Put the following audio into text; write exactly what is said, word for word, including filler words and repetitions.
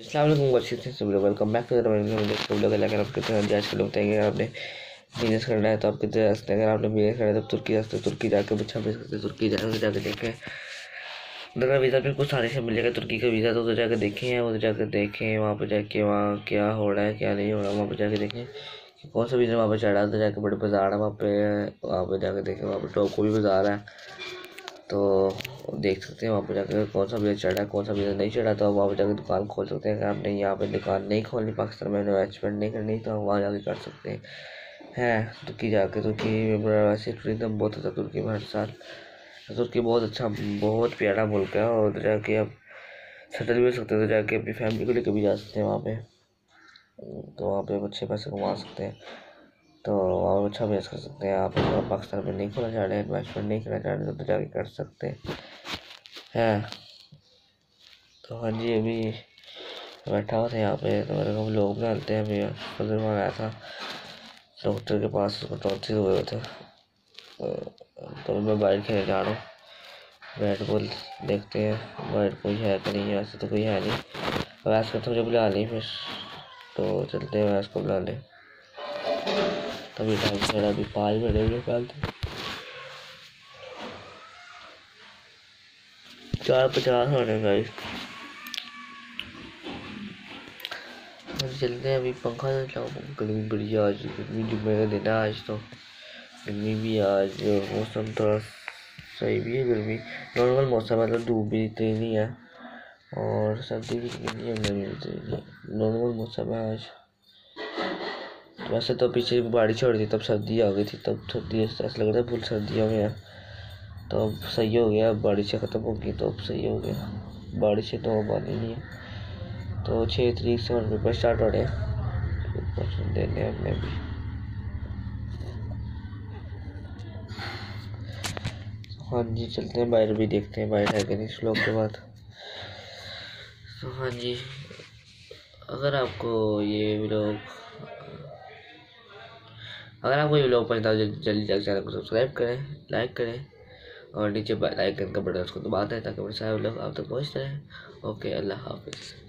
Welcome back to अगर आप कितने आज के लोग बताएंगे आपने बिजनेस करना है तो आप कितने रास्ते अगर आपने बिजनेस करना है तो तुर्की रास्ते तुर्की जाकर बच्चा बिजनेस करते तुर्की जाकर जाकर देखें उधर वीज़ा भी कुछ सारे से मिलेगा तुर्की का वीज़ा तो उधर जाकर देखें उधर जाकर देखें वहाँ पर जाके वहाँ क्या हो रहा है क्या नहीं हो रहा है वहाँ पर जाकर देखें कौन सा वीज़ा वहाँ पर चढ़ा उधर जाकर बड़े बाज़ार है वहाँ पर वहाँ पर जाकर देखें वहाँ पर टॉप को भी बाज़ार है तो देख सकते हैं वहाँ पर जाकर कौन सा वीज़ा चढ़ा है कौन सा वीज़ा नहीं चढ़ा तो आप वहाँ पर जाकर दुकान खोल सकते हैं। अगर आपने यहाँ पर दुकान नहीं खोलनी पाकिस्तान में इन्वेस्टमेंट नहीं करनी तो आप वहाँ जाके कर सकते हैं हैं तुर्की जाके तुर्की वैसे टूरिज़म बहुत अच्छा तुर्की में हर साल तुर्की बहुत अच्छा बहुत प्यारा मुल्क है और जाके आप सेटल भी हो सकते हैं तो जाके अपनी फैमिली को लेकर भी जा सकते हैं वहाँ पे तो वहाँ पे अच्छे पैसे कमा सकते हैं तो वहाँ पर अच्छा बिजनेस कर सकते हैं। आप अगर पाकिस्तान में नहीं खोलना चाह रहे इन्वेस्टमेंट नहीं करना चाह रहे तो जाके कर सकते हैं। तो हाँ जी अभी बैठा हुआ था यहाँ पे तो मेरे को लोग बनाते हैं अभी बुजुर्ग आया था डॉक्टर के पास उसको टॉन्सिल हुए थे तो मैं बाहर खेलने जा रहा हूँ बैट बॉल देखते हैं बैट कोई है कि नहीं वैसे तो कोई है नहीं वैस करते मुझे बुला ली फिर तो चलते हैं वैस को बुला लें तभी टाइम थोड़ा अभी पाँच मिनट निकालते चार पचास होने गाइस चलते हैं अभी पंखा चलाओ गर्मी बढ़िया आज गर्मी जुम्मे का दिन है आज तो गर्मी भी आज मौसम थोड़ा सही भी है गर्मी नॉर्मल मौसम है मतलब धूप भी इतनी नहीं है और सर्दी भी नहीं है गर्मी इतनी नहीं है नॉर्मल मौसम है आज। वैसे तो पीछे बारिश हो रही थी तब सर्दी आ गई थी तब सर्दी ऐसा लग रहा है फुल सर्दी हो गया तो अब सही हो गया बारिशें ख़त्म होगी तो अब सही हो गया बारिशें तो पानी नहीं है तो छः तरीक से और पेपर स्टार्ट हो रहे हैं देने हमने भी हाँ जी चलते हैं बाहर भी देखते हैं बाहर है कि नहीं श्लोक के बाद। तो हाँ जी अगर आपको ये व्लॉग अगर आपको ये व्लॉग पसंद आए जल्दी जल्दी जाकर चैनल को सब्सक्राइब करें लाइक करें और नीचे बेल आइकन का बटन उसको दबाते हैं ताकि मेरे सारे व्लॉग आप तक पहुँचते रहें। ओके अल्लाह हाफिज़।